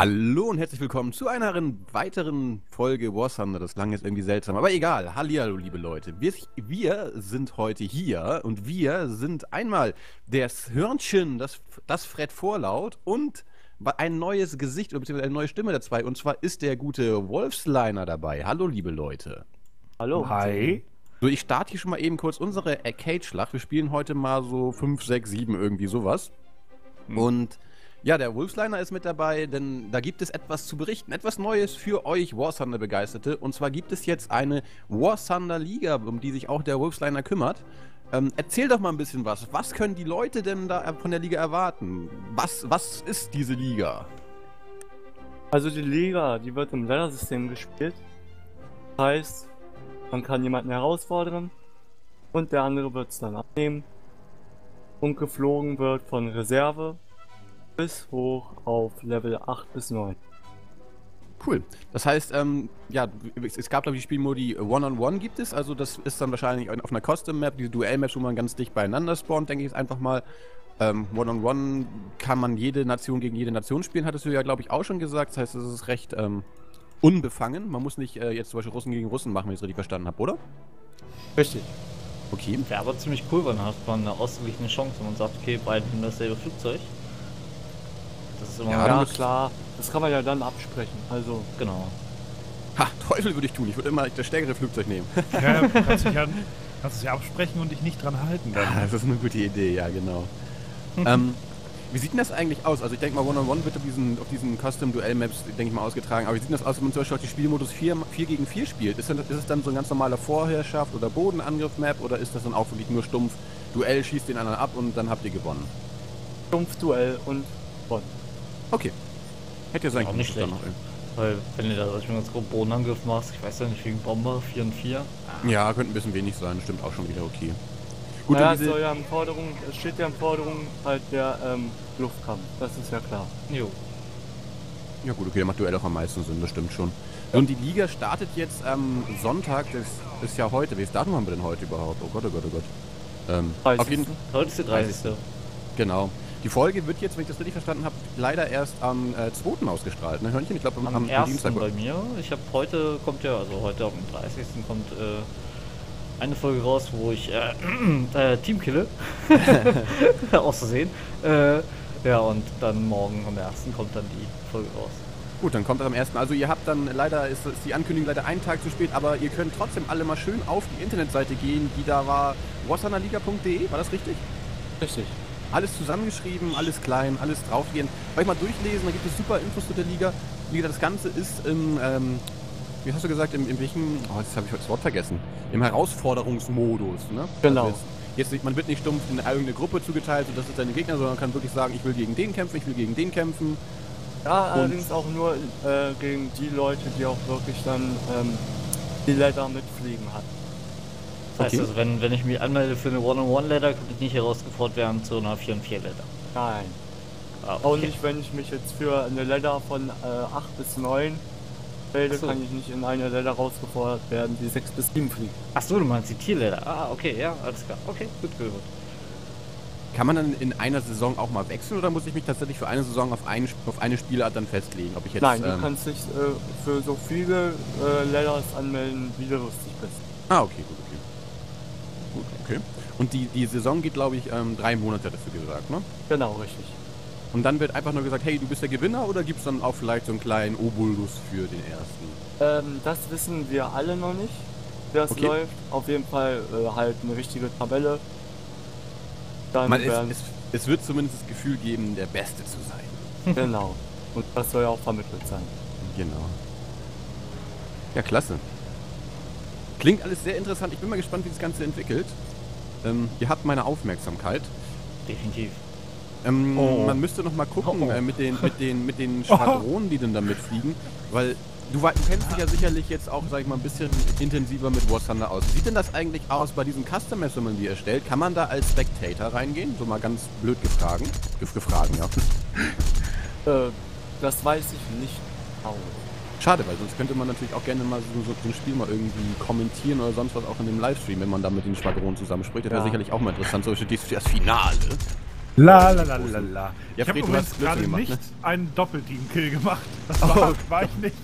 Hallo und herzlich willkommen zu einer weiteren Folge War Thunder. Das klang jetzt irgendwie seltsam, aber egal. Hallihallo, liebe Leute. Wir sind heute hier und wir sind einmal das Hörnchen, das Fred Vorlaut und ein neues Gesicht oder beziehungsweise eine neue Stimme dabei. Und zwar ist der gute Wolfsliner dabei. Hallo, liebe Leute. Hallo. Hi. So, ich starte hier schon mal eben kurz unsere Arcade-Schlacht. Wir spielen heute mal so 5, 6, 7 irgendwie sowas. Und ja, der Wolfsliner ist mit dabei, denn da gibt es etwas zu berichten, etwas Neues für euch War Thunder Begeisterte. Und zwar gibt es jetzt eine War Thunder Liga, um die sich auch der Wolfsliner kümmert. Erzähl doch mal ein bisschen was. Was können die Leute denn da von der Liga erwarten? Was ist diese Liga? Also die Liga, die wird im Ladder-System gespielt. Das heißt, man kann jemanden herausfordern und der andere wird es dann abnehmen. Und geflogen wird von Reserve bis hoch auf Level 8 bis 9. Cool. Das heißt, ja, es gab glaube ich die Spielmodi One-on-One gibt es, also das ist dann wahrscheinlich auf einer Custom-Map, diese Duell-Maps, wo man ganz dicht beieinander spawnt, denke ich jetzt einfach mal. One-on-One kann man jede Nation gegen jede Nation spielen, hattest du ja glaube ich auch schon gesagt, das heißt, es ist recht unbefangen, man muss nicht jetzt zum Beispiel Russen gegen Russen machen, wenn ich es richtig verstanden habe, oder? Richtig. Okay. Wäre aber ziemlich cool, weil dann hat man eine ausgeglichene Chance, wenn man sagt, okay, beide haben dasselbe Flugzeug. Das ist immer ja, klar. Das kann man ja dann absprechen. Also, genau. Ha, Teufel würde ich tun. Ich würde immer das stärkere Flugzeug nehmen. Ja, du kannst dich ja absprechen und dich nicht dran halten. Dann. Ah, das ist eine gute Idee, ja, genau. Wie sieht denn das eigentlich aus? Also ich denke mal, One-on-One wird auf diesen Custom-Duell-Maps, denke ich mal, ausgetragen. Aber wie sieht das aus, wenn man zum Beispiel auch die Spielmodus 4 gegen 4 spielt? Ist es dann so ein ganz normaler Vorherrschaft- oder Bodenangriff-Map? Oder ist das dann auch wirklich nur stumpf? Duell, schießt den anderen ab und dann habt ihr gewonnen. Stumpf, Duell und gewonnen. Okay. Hätte ja sein können. Auch nicht schlecht. Weil wenn ihr da zum Beispiel einen ganz groben Bodenangriff machst, ich weiß ja nicht, wegen Bomber, 4 und 4. Ja, könnte ein bisschen wenig sein. Stimmt auch schon wieder okay. Gut, ja, es steht ja in Forderung halt der Luftkampf, das ist ja klar. Jo. Ja gut, okay, der macht Duell auch am meisten Sinn, das stimmt schon. Ja. Und die Liga startet jetzt am Sonntag, das ist ja heute. Welches Datum haben wir denn heute überhaupt? Oh Gott, oh Gott, oh Gott. Auf jeden Fall. Heute ist der 30. Genau. Die Folge wird jetzt, wenn ich das richtig verstanden habe, leider erst am 2. ausgestrahlt, ne Hörnchen? Ich glaube am Dienstag. Bei mir. Ich habe heute, kommt ja, also heute am 30. kommt eine Folge raus, wo ich Team kille. Auszusehen. Ja, und dann morgen am 1. kommt dann die Folge raus. Gut, dann kommt das am 1. Also ihr habt dann, leider ist die Ankündigung leider einen Tag zu spät, aber ihr könnt trotzdem alle mal schön auf die Internetseite gehen, die da war, warthunderliga.de, war das richtig? Richtig. Alles zusammengeschrieben, alles klein, alles draufgehen. Euch mal durchlesen, da gibt es super Infos zu der Liga. Wie gesagt, das Ganze ist im... wie hast du gesagt, in welchem, oh, jetzt habe ich das Wort vergessen, im Herausforderungsmodus, ne? Genau. Also jetzt, man wird nicht stumpf in irgendeine Gruppe zugeteilt und das ist deine Gegner, sondern man kann wirklich sagen, ich will gegen den kämpfen, ich will gegen den kämpfen. Ja, und allerdings auch nur gegen die Leute, die auch wirklich dann die Ladder mitfliegen hatten. Das heißt, okay, also, wenn ich mich anmelde für eine One-on-One-Ladder, kann ich nicht herausgefordert werden zu einer 4-on-4-Ladder. Nein. Ah, okay. Auch nicht, wenn ich mich jetzt für eine Ladder von 8 bis 9 so, kann ich nicht in eine Ladder rausgefordert werden, die 6 bis 7 fliegt. Achso, du meinst die Tierladder. Ah, okay, ja, alles klar. Okay, gut gehört. Kann man dann in einer Saison auch mal wechseln oder muss ich mich tatsächlich für eine Saison auf eine Spielart dann festlegen? Ob ich jetzt, nein, du kannst dich für so viele Ladders anmelden, wie du lustig bist. Ah, okay, gut, okay. Gut, okay. Und die Saison geht, glaube ich, 3 Monate, hattest du gesagt, ne? Genau, richtig. Und dann wird einfach nur gesagt, hey, du bist der Gewinner, oder gibt es dann auch vielleicht so einen kleinen Obolus für den ersten? Das wissen wir alle noch nicht, wie das okay läuft. Auf jeden Fall halt eine richtige Tabelle. Dann es wird zumindest das Gefühl geben, der Beste zu sein. Genau. Und das soll ja auch vermittelt sein. Genau. Ja, klasse. Klingt alles sehr interessant. Ich bin mal gespannt, wie das Ganze entwickelt. Ihr habt meine Aufmerksamkeit. Definitiv. Oh. Man müsste noch mal gucken mit den Schwadronen, die denn da mitfliegen, weil du kennst dich ja sicherlich jetzt auch, sag ich mal, ein bisschen intensiver mit War Thunder aus. Wie sieht denn das eigentlich aus bei diesen Custom-Maps, wenn man die erstellt? Kann man da als Spectator reingehen? So mal ganz blöd gefragt, ja. Das weiß ich nicht. Au. Schade, weil sonst könnte man natürlich auch gerne mal so ein Spiel mal irgendwie kommentieren oder sonst was auch in dem Livestream, wenn man da mit den Schwadronen zusammenspricht. Das wäre sicherlich auch mal interessant, so steht das Finale. La la la la la. Ich habe übrigens gerade nicht einen Doppelteam-Kill gemacht. Das war ich nicht.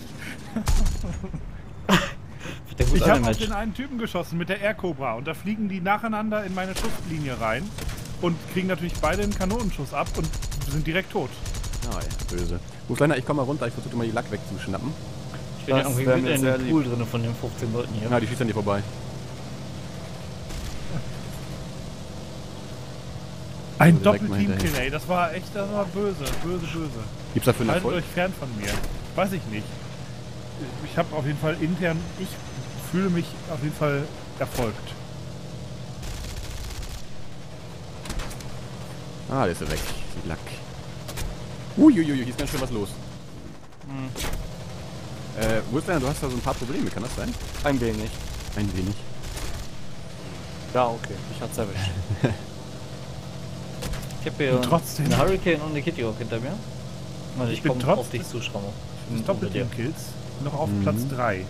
Ich habe auf den einen Typen geschossen mit der Air Cobra und da fliegen die nacheinander in meine Schusslinie rein und kriegen natürlich beide einen Kanonenschuss ab und sind direkt tot. Nein, böse. Wolfsliner, ich komme mal runter, ich versuche mal die Lack wegzuschnappen. Ich bin ja irgendwie mit in dem Pool drin von den 15 Leuten hier. Ja, die schießen an dir vorbei. Ein Doppel-Team-Kill, ey, das war böse, böse, böse. Gibt's dafür einen Erfolg? Haltet euch fern von mir. Weiß ich nicht. Ich habe auf jeden Fall intern, ich fühle mich auf jeden Fall erfolgt. Ah, der ist ja weg. Lack. Uiuiui, hier ist ganz schön was los. Hm. Wolfsliner, du hast da so ein paar Probleme, kann das sein? Ein wenig. Ein wenig. Ja, okay, ich hat's erwischt. Ich hab hier trotzdem eine Hurricane und eine Kitty Hawk hinter mir. Also ich komme auf dich zu, SchrammO. Doppelteam-Kills noch auf Platz 3.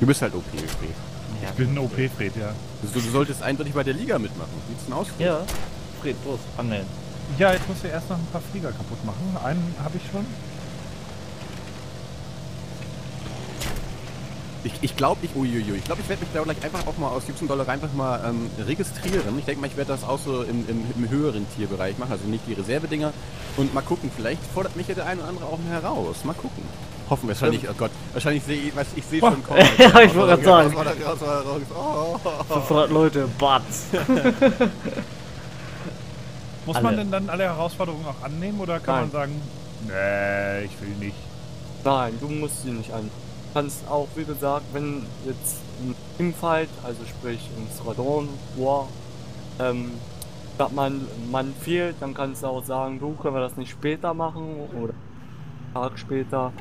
Du bist halt OP-Fred. Ja, ich bin ein OP-Fred, ja. Also, du solltest eindeutig bei der Liga mitmachen. Wie sieht's denn aus? Fred? Ja, Fred, bloß anmelden. Ja, jetzt musst du erst noch ein paar Flieger kaputt machen. Einen habe ich schon. Ich glaube, ich werde mich da gleich einfach auch mal aus $17 einfach mal registrieren. Ich denke mal, ich werde das auch so im höheren Tierbereich machen, also nicht die Reservedinger. Und mal gucken, vielleicht fordert mich ja der eine oder andere auch heraus. Mal gucken. Hoffen wir es nicht. Oh Gott, wahrscheinlich sehe ich seh schon kommen. Ja, ich wollte gerade sagen. Oh. 500 Leute, Batz. Muss man denn dann alle Herausforderungen auch annehmen oder kann man sagen, nee, ich will nicht? Nein, du musst sie nicht annehmen. Du kannst auch, wie gesagt, wenn jetzt ein Teamfight, also sprich ein Squadron, War, dass man fehlt, dann kannst du auch sagen, du, können wir das nicht später machen oder einen Tag später.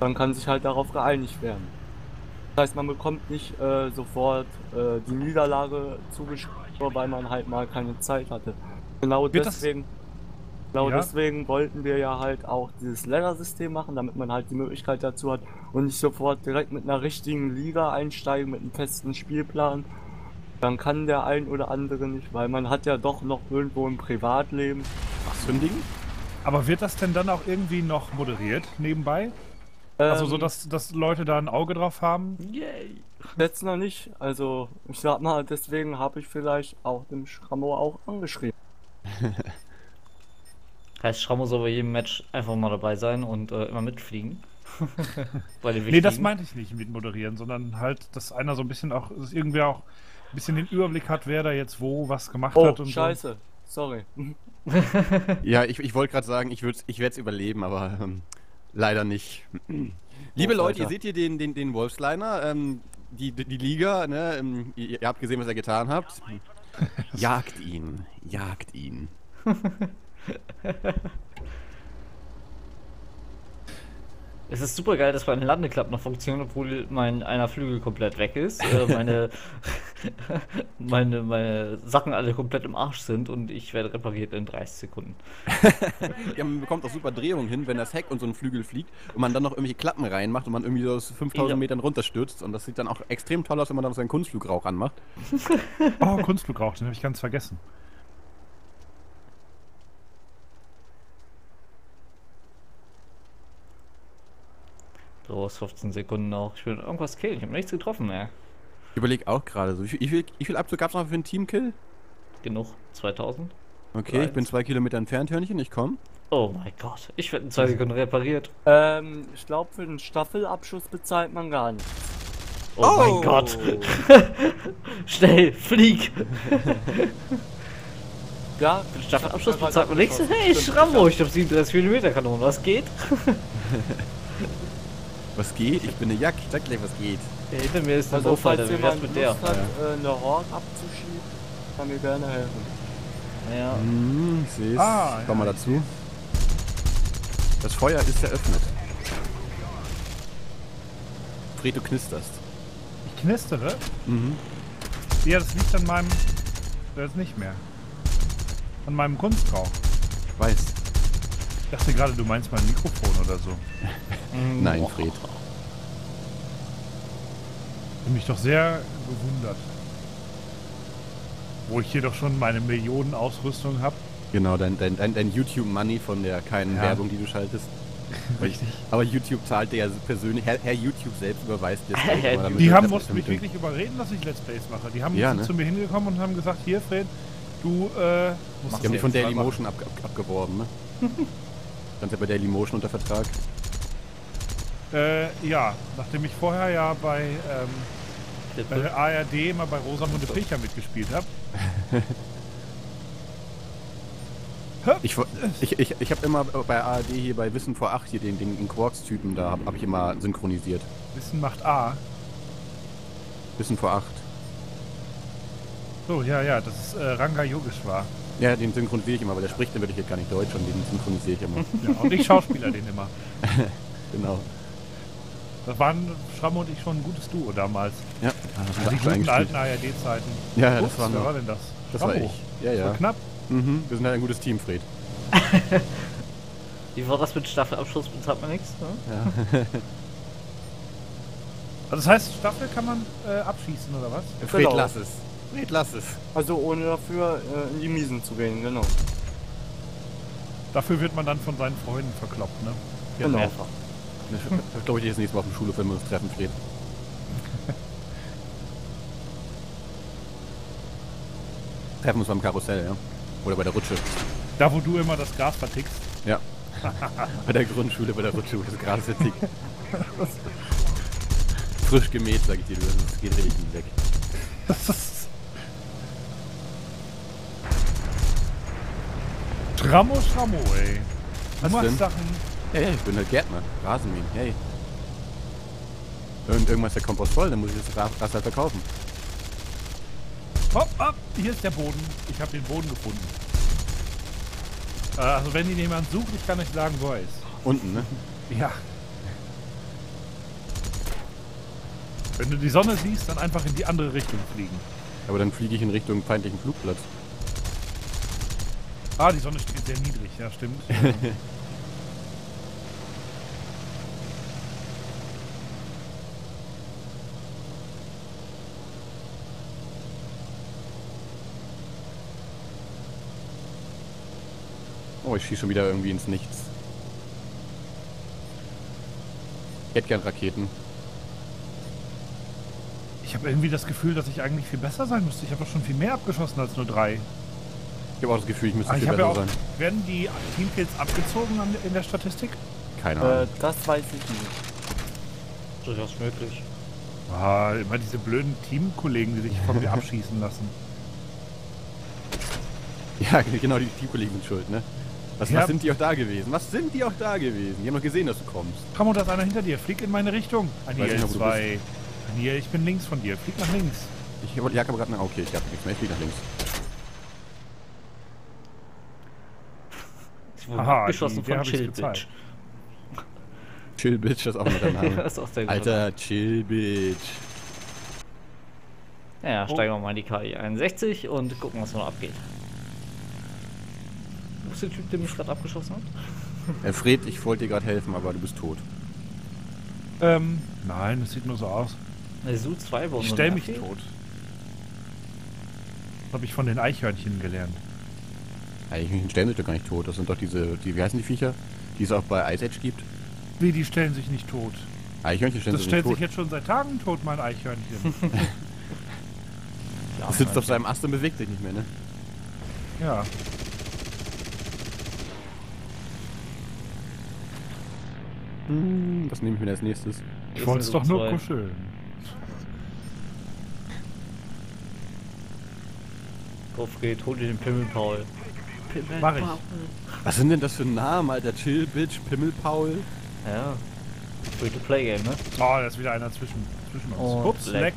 Dann kann sich halt darauf geeinigt werden. Das heißt, man bekommt nicht sofort die Niederlage zugeschrieben, weil man halt mal keine Zeit hatte. Genau deswegen wollten wir ja halt auch dieses Ladder-System machen, damit man halt die Möglichkeit dazu hat und nicht sofort direkt mit einer richtigen Liga einsteigen, mit einem festen Spielplan. Dann kann der ein oder andere nicht, weil man hat ja doch noch irgendwo ein Privatleben. Was für ein Ding? Aber wird das denn dann auch irgendwie noch moderiert nebenbei? Also so, dass Leute da ein Auge drauf haben? Yay! Jetzt noch nicht. Also ich sag mal, deswegen habe ich vielleicht auch dem SchrammO auch angeschrieben. Heißt, SchrammO soll bei jedem Match einfach mal dabei sein und immer mitfliegen. Nee, das meinte ich nicht mit moderieren, sondern halt, dass einer so ein bisschen auch, dass irgendwer auch ein bisschen den Überblick hat, wer da jetzt wo was gemacht hat. Und scheiße, sorry. Ja, ich wollte gerade sagen, ich werde es überleben, aber leider nicht. Liebe Leute, ihr seht hier den Wolfsliner, die Liga, ne? Ihr habt gesehen, was ihr getan habt. Jagt ihn, jagt ihn. Es ist super geil, dass meine Landeklappe noch funktioniert, obwohl mein einer Flügel komplett weg ist, meine Sachen alle komplett im Arsch sind und ich werde repariert in 30 Sekunden. Ja, man bekommt auch super Drehungen hin, wenn das Heck und so ein Flügel fliegt und man dann noch irgendwelche Klappen reinmacht und man irgendwie so aus 5000 Metern runterstürzt und das sieht dann auch extrem toll aus, wenn man dann so einen Kunstflugrauch anmacht. Oh, Kunstflugrauch, den habe ich ganz vergessen. So, 15 Sekunden noch. Ich will irgendwas killen. Ich habe nichts getroffen, ey. Ich überlege auch gerade so. Wie viel Abzug gab es noch für einen Teamkill? Genug. 2000. Okay, ich bin 2 Kilometer entfernt, Hörnchen. Ich komme. Oh mein Gott. Ich werde in 2 Sekunden repariert. Ich glaube, für den Staffelabschuss bezahlt man gar nichts. Oh mein Gott. Schnell, flieg. Ja, für den Staffelabschuss bezahlt man nichts. Hey, SchrammO, ich habe 37mm Kanonen. Was geht? Was geht? Ich bin eine Jack, ich sag gleich, was geht. Ja, hinter mir ist ein Wolfsliner, wie wär's mit der? Lust hat, eine Horde abzuschieben, kann mir gerne helfen. Ja. Hm, ich seh's. Ich komm mal dazu. Das Feuer ist eröffnet. Fred, du knisterst. Ich knistere? Mhm. Ja, das liegt an meinem... Das ist nicht mehr. An meinem Kunstrauch. Ich weiß. Ich dachte gerade, du meinst mein Mikrofon oder so. Nein, Fred. Ich bin mich doch sehr gewundert. Wo ich hier doch schon meine Millionenausrüstung habe. Genau, dein YouTube-Money von der keinen Werbung, die du schaltest. Richtig. Aber YouTube zahlt dir ja persönlich, Herr YouTube selbst überweist dir das. Die haben mussten mich wirklich überreden, dass ich Let's Plays mache. Die haben zu mir hingekommen und haben gesagt, hier Fred, du musst. Die haben mich von Dailymotion abgeworben, ne? Stand ja bei Dailymotion unter Vertrag. Ja, nachdem ich vorher ja bei der ARD mal bei Rosamunde Pilcher mitgespielt habe. Ich habe immer bei ARD hier bei Wissen vor 8 hier den Quarks-Typen, da habe ich immer synchronisiert. Wissen macht A. Wissen vor 8. So, ja, das ist Ranga Yogeshwar. Ja, den synchronisiere ich immer, weil der spricht natürlich jetzt gar nicht Deutsch und den synchronisiere ich immer. Ja, und ich schauspieler den immer. Genau. Das waren Schramm und ich schon ein gutes Duo damals. Ja, das war die guten alten ARD-Zeiten. Ja, das war wer war denn das? Das war ich. Ja, ja. So knapp. Mhm, wir sind halt ein gutes Team, Fred. Wie war das mit Staffelabschluss? Bezahlt man nichts, ne? Ja. Also das heißt, Staffel kann man abschießen, oder was? Fred, genau. Lass es. Fred, lass es. Also ohne dafür in die Miesen zu gehen, genau. Dafür wird man dann von seinen Freunden verkloppt, ne? Genau. Mehrfach. Ich glaube, ich gehe das nächste Mal auf dem Schulhof, wenn wir uns treffen, Fred. Treffen uns beim Karussell, ja. Oder bei der Rutsche. Da, wo du immer das Gras vertickst? Ja. Bei der Grundschule, bei der Rutsche, wo das Gras vertickt. Frisch gemäht, sag ich dir, das geht richtig weg. SchrammO, ey. Du machst Sachen. Hey, ich bin halt Gärtner, Rasenmähen, hey. Und irgendwann ist der Kompost voll, dann muss ich das Gras halt verkaufen. Hopp, ab, hier ist der Boden. Ich habe den Boden gefunden. Also wenn ihn jemand sucht, ich kann euch sagen, wo er ist. Unten, ne? Ja. Wenn du die Sonne siehst, dann einfach in die andere Richtung fliegen. Aber dann fliege ich in Richtung feindlichen Flugplatz. Ah, die Sonne steht sehr niedrig, ja stimmt. Oh, ich schieße schon wieder irgendwie ins Nichts. Ich hätte gern Raketen. Ich habe irgendwie das Gefühl, dass ich eigentlich viel besser sein müsste. Ich habe doch schon viel mehr abgeschossen als nur 3. Ich habe auch das Gefühl, ich müsste viel besser sein. Werden die Teamkills abgezogen in der Statistik? Keine Ahnung. Das weiß ich nicht. Das ist durchaus möglich. Ah, immer diese blöden Teamkollegen, die sich von mir abschießen lassen. Ja, genau, die Teamkollegen sind schuld, ne? Was sind die auch da gewesen? Was sind die auch da gewesen? Die haben doch gesehen, dass du kommst. Komm, da ist einer hinter dir. Flieg in meine Richtung. Aniel, nicht, 2. Aniel, ich bin links von dir. Flieg nach links. Ich wollte Jakob gerade nach... Okay, ich hab nichts mehr. Ich flieg nach links. Aha, geschossen von Chill-Bitch. Chill-Bitch, das ist auch noch der Name. Das ist auch sehr gut. Alter, Chill-Bitch. Naja, steigern wir mal die KI 61 und gucken, was noch abgeht. Der Typ, der mich gerade abgeschossen hat? Herr Fred, ich wollte dir gerade helfen, aber du bist tot. Nein, das sieht nur so aus. So 2 Bomben. Ich stell mich tot. Das habe ich von den Eichhörnchen gelernt. Eichhörnchen stellen sich doch gar nicht tot. Das sind doch diese, wie heißen die Viecher, die es auch bei Ice Age gibt? Nee, die stellen sich nicht tot. Eichhörnchen stellen sich nicht tot. Das stellt sich jetzt schon seit Tagen tot, mein Eichhörnchen. Das sitzt auf seinem Ast und bewegt sich nicht mehr, ne? Ja. Was nehme ich mir als nächstes? Ich wollte es doch nur kuscheln. Auf geht, hol dir den Pimmelpaul. Mach ich. Was sind denn das für Namen, Alter? Chill, Bitch, Pimmelpaul? Ja. Free-to-Play-Game, ne? Oh, da ist wieder einer zwischen uns. Ups, leck.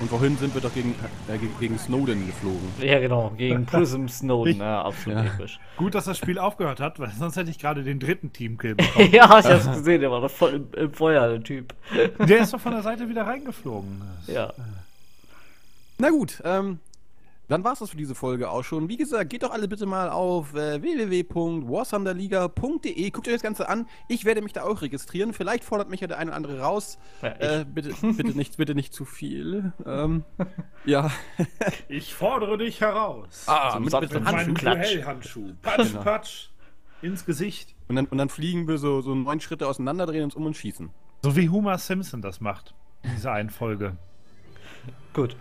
Und vorhin sind wir doch gegen Snowden geflogen. Ja, genau, gegen Prism Snowden. Ja, absolut episch. Gut, dass das Spiel aufgehört hat, weil sonst hätte ich gerade den dritten Teamkill bekommen. Ja, ich hab's gesehen, der war doch voll im Feuer, der Typ. Der ist doch von der Seite wieder reingeflogen. Ja. Na gut, Dann war es das für diese Folge auch schon. Wie gesagt, geht doch alle bitte mal auf www.warthunderliga.de. Guckt euch das Ganze an. Ich werde mich da auch registrieren. Vielleicht fordert mich ja der eine oder andere raus. Ja, bitte nicht zu viel. Ja. Ich fordere dich heraus. Ah, mit meinem Duellhandschuh. Patsch, genau. Patsch. Ins Gesicht. Und dann fliegen wir so 9 Schritte auseinander, drehen uns um und schießen. So wie Homer Simpson das macht. Diese eine Folge. Gut.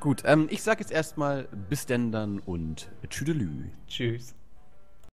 Gut, ich sag jetzt erstmal bis denn dann und tschüdelü. Tschüss.